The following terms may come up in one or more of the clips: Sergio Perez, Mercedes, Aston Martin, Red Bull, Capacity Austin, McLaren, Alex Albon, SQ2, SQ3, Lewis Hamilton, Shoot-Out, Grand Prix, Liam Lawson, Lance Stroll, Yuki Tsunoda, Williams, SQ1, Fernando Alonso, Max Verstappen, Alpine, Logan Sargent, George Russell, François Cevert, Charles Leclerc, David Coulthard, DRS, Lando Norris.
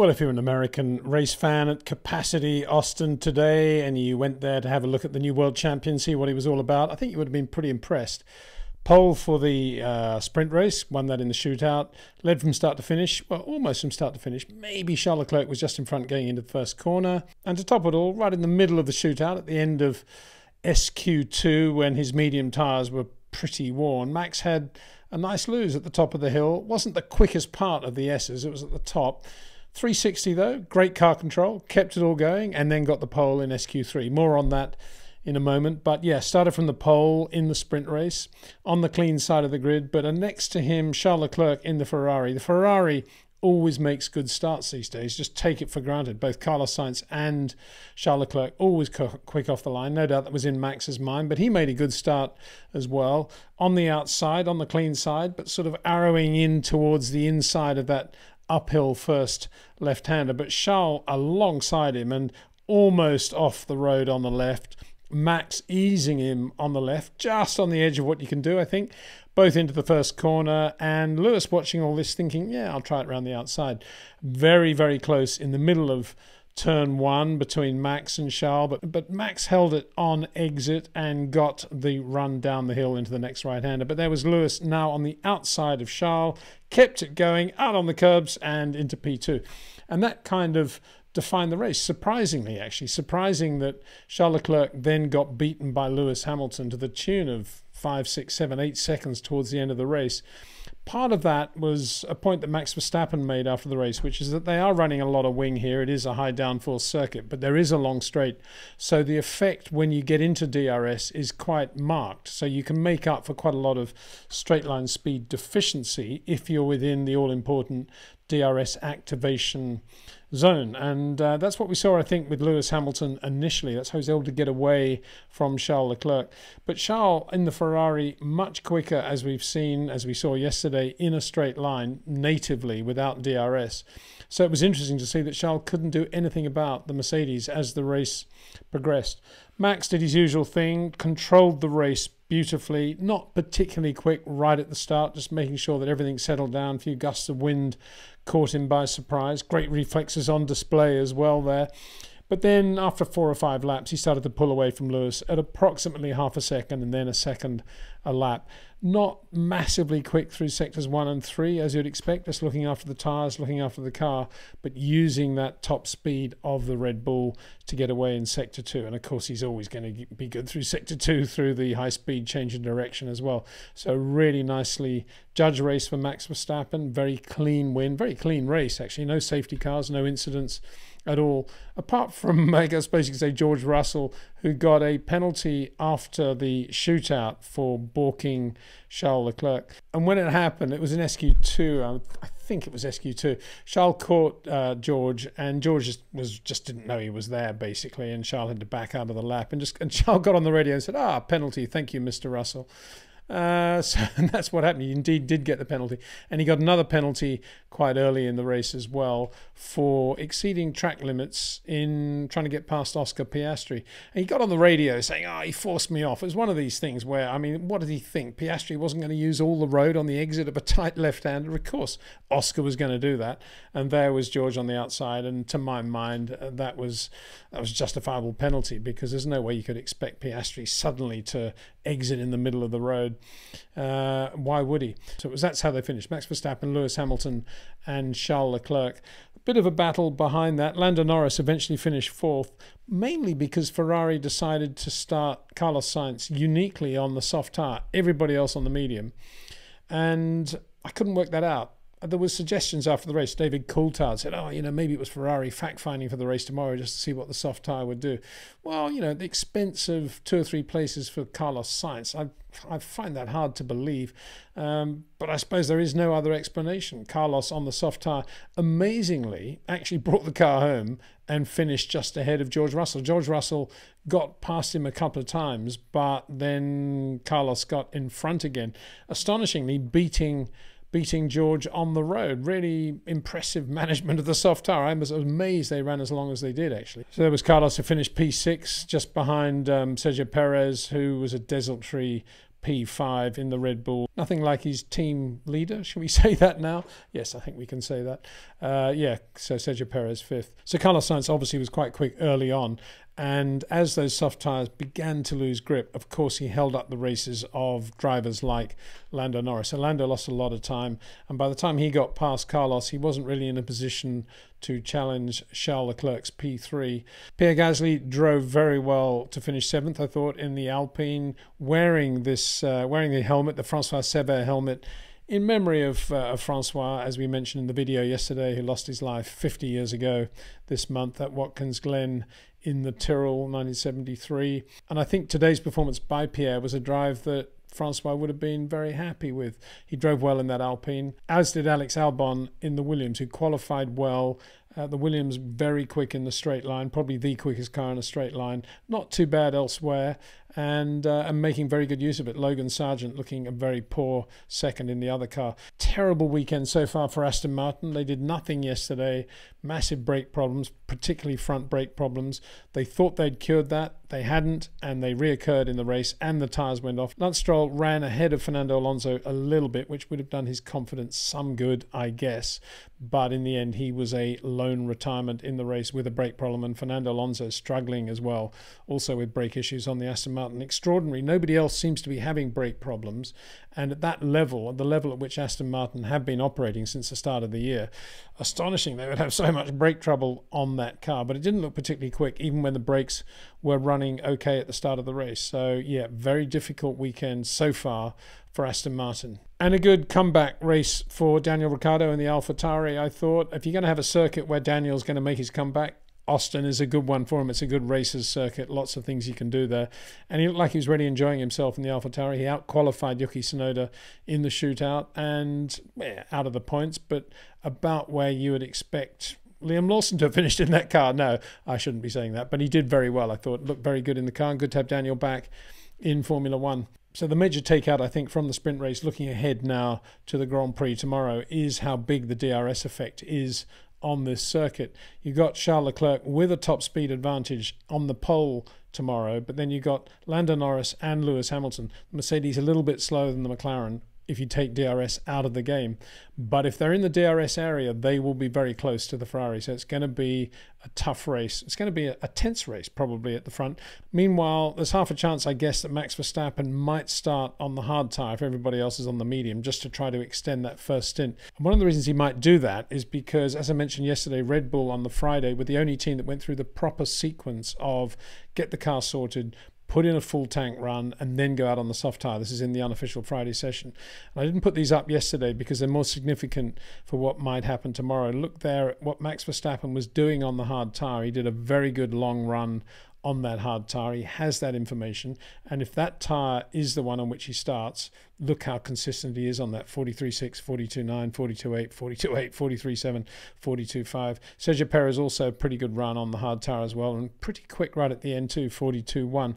Well, if you're an American race fan at Capacity Austin today and you went there to have a look at the new world champion, see what he was all about, I think you would have been pretty impressed. Pole for the sprint race, won that in the shootout, led from start to finish, well, almost from start to finish. Maybe Charles Leclerc was just in front going into the first corner. And to top it all, right in the middle of the shootout at the end of SQ2 when his medium tyres were pretty worn, Max had a nice lose at the top of the hill. It wasn't the quickest part of the S's, it was at the top. 360 though, great car control, kept it all going, and then got the pole in SQ3. More on that in a moment. But yeah, started from the pole in the sprint race, on the clean side of the grid, but next to him, Charles Leclerc in the Ferrari. The Ferrari always makes good starts these days, just take it for granted. Both Carlos Sainz and Charles Leclerc always quick off the line. No doubt that was in Max's mind, but he made a good start as well. On the outside, on the clean side, but sort of arrowing in towards the inside of that uphill first left-hander, but Charles alongside him and almost off the road on the left, Max easing him on the left, just on the edge of what you can do, I think, both into the first corner, and Lewis watching all this thinking, yeah, I'll try it around the outside. Very, very close in the middle of turn one between Max and Charles, but Max held it on exit and got the run down the hill into the next right-hander. But there was Lewis now on the outside of Charles, kept it going out on the curbs and into P2. And that kind of defined the race, surprisingly, actually. Surprising that Charles Leclerc then got beaten by Lewis Hamilton to the tune of 5, 6, 7, 8 seconds towards the end of the race. Part of that was a point that Max Verstappen made after the race, which is that they are running a lot of wing here. It is a high downforce circuit, but there is a long straight. So the effect when you get into DRS is quite marked. So you can make up for quite a lot of straight line speed deficiency if you're within the all-important DRS activation zone. And that's what we saw, I think, with Lewis Hamilton initially. That's how he's able to get away from Charles Leclerc. But Charles in the Ferrari much quicker, as we've seen, as we saw yesterday, in a straight line natively without DRS. So it was interesting to see that Charles couldn't do anything about the Mercedes as the race progressed. Max did his usual thing, controlled the race beautifully, not particularly quick right at the start, just making sure that everything settled down. A few gusts of wind caught him by surprise. Great reflexes on display as well there. But then after 4 or 5 laps, he started to pull away from Lewis at approximately half a second and then a second a lap. Not massively quick through sectors 1 and 3, as you'd expect, just looking after the tyres, looking after the car, but using that top speed of the Red Bull to get away in sector 2. And of course, he's always going to be good through sector 2, through the high speed change in direction as well. So really nicely judged race for Max Verstappen. Very clean win, very clean race, actually. No safety cars, no incidents at all, apart from, I suppose you could say, George Russell, who got a penalty after the shootout for balking Charles Leclerc. And when it happened, it was in SQ2, I think it was SQ2. Charles caught George, and George just didn't know he was there, basically, and Charles had to back out of the lap. And Charles got on the radio and said, "Ah, penalty, thank you, Mr. Russell." And that's what happened. He indeed did get the penalty, and he got another penalty quite early in the race as well for exceeding track limits in trying to get past Oscar Piastri. And he got on the radio saying, "Oh, he forced me off." It was one of these things where, I mean, what did he think? Piastri wasn't going to use all the road on the exit of a tight left-hander. Of course, Oscar was going to do that, and there was George on the outside. And to my mind, that was a justifiable penalty, because there's no way you could expect Piastri suddenly to exit in the middle of the road. Why would he? So that's how they finished. Max Verstappen, Lewis Hamilton and Charles Leclerc. A bit of a battle behind that. Lando Norris eventually finished 4th, mainly because Ferrari decided to start Carlos Sainz uniquely on the soft tyre, everybody else on the medium. And I couldn't work that out. There were suggestions after the race. David Coulthard said, "Oh, you know, maybe it was Ferrari fact-finding for the race tomorrow just to see what the soft tyre would do." Well, you know, at the expense of 2 or 3 places for Carlos Sainz, I find that hard to believe. But I suppose there is no other explanation. Carlos on the soft tyre amazingly actually brought the car home and finished just ahead of George Russell. George Russell got past him a couple of times, but then Carlos got in front again, astonishingly beating George on the road. Really impressive management of the soft tyre. I was amazed they ran as long as they did, actually. So there was Carlos, who finished P6, just behind Sergio Perez, who was a desultory P5 in the Red Bull. Nothing like his team leader, should we say that now? Yes, I think we can say that. Yeah, so Sergio Perez 5th. So Carlos Sainz obviously was quite quick early on, and as those soft tyres began to lose grip, of course he held up the races of drivers like Lando Norris. And Lando lost a lot of time, and by the time he got past Carlos, he wasn't really in a position to challenge Charles Leclerc's P3. Pierre Gasly drove very well to finish 7th, I thought, in the Alpine, wearing this wearing the helmet, the François Cevert helmet, in memory of Francois, as we mentioned in the video yesterday, who lost his life 50 years ago this month at Watkins Glen in the Tyrrell, 1973. And I think today's performance by Pierre was a drive that Francois would have been very happy with. He drove well in that Alpine, as did Alex Albon in the Williams, who qualified well. The Williams very quick in the straight line, probably the quickest car in a straight line. Not too bad elsewhere, and making very good use of it. Logan Sargent looking a very poor second in the other car. Terrible weekend so far for Aston Martin. They did nothing yesterday. Massive brake problems, particularly front brake problems. They thought they'd cured that. They hadn't, and they reoccurred in the race, and the tyres went off. Lance Stroll ran ahead of Fernando Alonso a little bit, which would have done his confidence some good, I guess. But in the end, he was a lone retirement in the race with a brake problem, and Fernando Alonso struggling as well, also with brake issues on the Aston Martin. Extraordinary. Nobody else seems to be having brake problems. And at that level, at the level at which Aston Martin have been operating since the start of the year, astonishing they would have so much brake trouble on that car. But it didn't look particularly quick, even when the brakes were running okay at the start of the race. So yeah, very difficult weekend so far for Aston Martin. And a good comeback race for Daniel Ricciardo in the AlphaTauri, I thought. If you're going to have a circuit where Daniel's going to make his comeback, Austin is a good one for him. It's a good racer's circuit. Lots of things you can do there. And he looked like he was really enjoying himself in the AlphaTauri. He outqualified Yuki Tsunoda in the shootout and out of the points, but about where you would expect Liam Lawson to have finished in that car. No, I shouldn't be saying that, but he did very well, I thought. Looked very good in the car. And good to have Daniel back in Formula One. So the major takeout, I think, from the sprint race, looking ahead now to the Grand Prix tomorrow, is how big the DRS effect is on this circuit. You got Charles Leclerc with a top speed advantage on the pole tomorrow, but then you got Lando Norris and Lewis Hamilton. Mercedes a little bit slower than the McLaren if you take DRS out of the game. But if they're in the DRS area, they will be very close to the Ferrari. So it's going to be a tough race. It's going to be a tense race, probably, at the front. Meanwhile, there's half a chance, I guess, that Max Verstappen might start on the hard tyre if everybody else is on the medium, just to try to extend that first stint. And one of the reasons he might do that is because, as I mentioned yesterday, Red Bull on the Friday were the only team that went through the proper sequence of get the car sorted, put in a full tank run, and then go out on the soft tyre. This is in the unofficial Friday session. And I didn't put these up yesterday because they're more significant for what might happen tomorrow. Look there at what Max Verstappen was doing on the hard tyre. He did a very good long run on that hard tyre. He has that information. And if that tyre is the one on which he starts, look how consistent he is on that 43.6, 42.9, 42.8, 42.8, 43.7, 42.5. Sergio Perez also a pretty good run on the hard tyre as well, and pretty quick right at the end too, 42.1.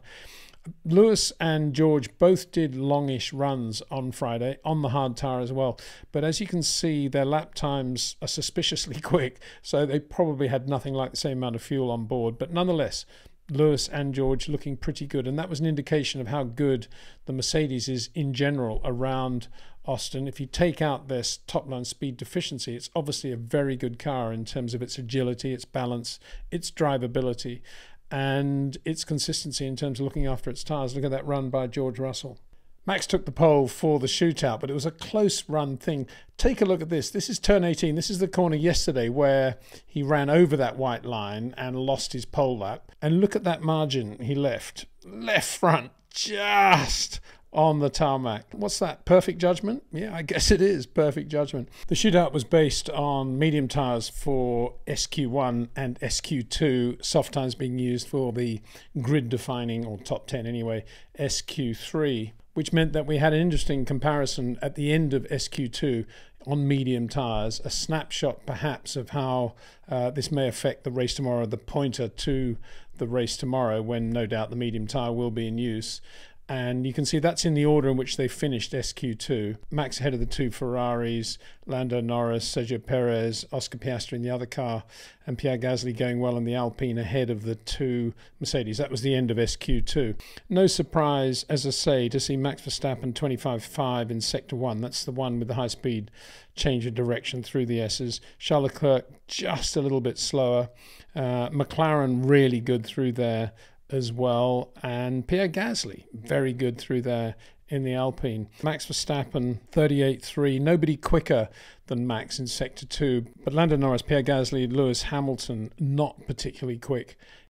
Lewis and George both did longish runs on Friday on the hard tyre as well, but as you can see, their lap times are suspiciously quick, so they probably had nothing like the same amount of fuel on board. But nonetheless, Lewis and George looking pretty good, and that was an indication of how good the Mercedes is in general around Austin. If you take out their top line speed deficiency, it's obviously a very good car in terms of its agility, its balance, its drivability, and its consistency in terms of looking after its tyres. Look at that run by George Russell. Max took the pole for the shootout, but it was a close run thing. Take a look at this. This is turn 18. This is the corner yesterday where he ran over that white line and lost his pole lap. And look at that margin he left. Left front, just on the tarmac. What's that? Perfect judgment? Yeah, I guess it is perfect judgment. The shootout was based on medium tyres for SQ1 and SQ2, soft tyres being used for the grid defining, or top 10 anyway, SQ3. Which meant that we had an interesting comparison at the end of SQ2 on medium tyres, a snapshot perhaps of how this may affect the race tomorrow, the pointer to the race tomorrow, when no doubt the medium tyre will be in use. And you can see that's in the order in which they finished SQ2. Max ahead of the two Ferraris, Lando Norris, Sergio Perez, Oscar Piastri in the other car, and Pierre Gasly going well in the Alpine ahead of the two Mercedes. That was the end of SQ2. No surprise, as I say, to see Max Verstappen 25.5 in Sector 1. That's the one with the high speed change of direction through the S's. Charles Leclerc just a little bit slower. McLaren really good through there as well, and Pierre Gasly very good through there in the Alpine. Max Verstappen 38.3, nobody quicker than Max in Sector 2, but Lando Norris, Pierre Gasly, Lewis Hamilton not particularly quick